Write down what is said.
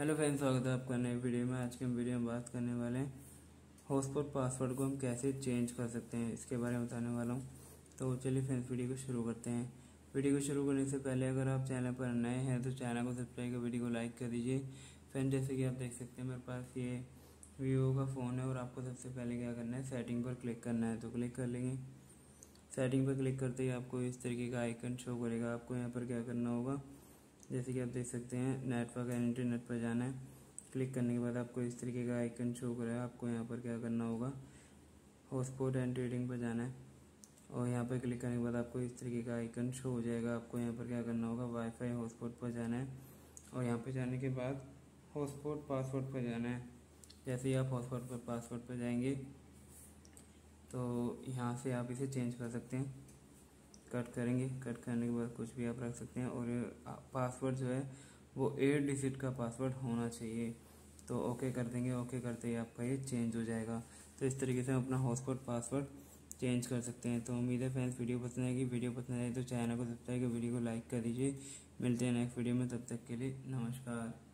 Hello friends, स्वागत है आपका नए वीडियो में। आज के वीडियो में बात करने वाले हैं होस्ट पर पासवर्ड को हम कैसे चेंज कर सकते हैं, इसके बारे में बताने वाला हूं। तो चलिए फ्रेंड्स, वीडियो को शुरू करते हैं। वीडियो को शुरू करने से पहले अगर आप चैनल पर नए हैं तो चैनल को सब्सक्राइब कर वीडियो को लाइक कर दीजिए। फ्रेंड, जैसे कि आप देख सकते हैं मेरे पास ये वीवो का फ़ोन है और आपको सबसे पहले क्या करना है, सेटिंग पर क्लिक करना है। तो क्लिक कर लेंगे। सेटिंग पर क्लिक करते ही आपको इस तरीके का आइकन शो करेगा। आपको यहाँ पर क्या करना होगा, जैसे कि आप देख सकते हैं नेटवर्क एंड इंटरनेट पर जाना है। क्लिक करने के बाद आपको इस तरीके का आइकन शो कर रहा है। आपको यहाँ पर क्या करना होगा, हॉटस्पॉट एंड ट्रेडिंग पर जाना है और यहाँ पर क्लिक करने के बाद आपको इस तरीके का आइकन शो हो जाएगा। आपको यहाँ पर क्या करना होगा, वाईफाई हॉटस्पॉट पर जाना है और यहाँ पर जाने के बाद हॉटस्पॉट पासवर्ड पर जाना है। जैसे ही आप हॉटस्पॉट पर पासवर्ड पर जाएंगे तो यहाँ से आप इसे चेंज कर सकते हैं। कट करेंगे, कट करने के बाद कुछ भी आप रख सकते हैं और पासवर्ड जो है वो 8 डिजिट का पासवर्ड होना चाहिए। तो ओके कर देंगे। ओके करते ही आपका ये चेंज हो जाएगा। तो इस तरीके से हम अपना हॉटस्पॉट पासवर्ड चेंज कर सकते हैं। तो उम्मीद है फ्रेंड्स वीडियो पसंद आएगी। वीडियो पसंद आए तो चैनल को सब्सक्राइब कर वीडियो को लाइक कर दीजिए। मिलते हैं नेक्स्ट वीडियो में, तब तक के लिए नमस्कार।